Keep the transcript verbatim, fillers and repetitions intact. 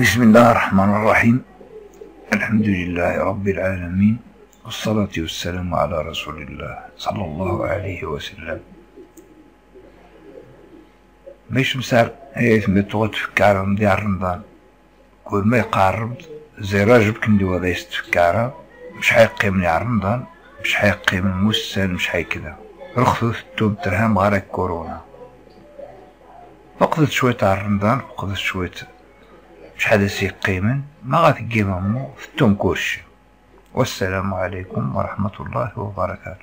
بسم الله الرحمن الرحيم. الحمد لله رب العالمين، والصلاة والسلام على رسول الله صلى الله عليه وسلم. مش مسار هي متوقع تفكر من ديال رمضان، كل ما يقرب زي راجب كندير هذا يستفكر شحال قيمني على رمضان، شحال قيم المسلم، شحال كذا رخصت التوب درهم غير كورونا. فقدت شويه على رمضان، فقدت شويه شحال سي قيمن ما غاتقيمهم في التوم كلشي. والسلام عليكم ورحمه الله وبركاته.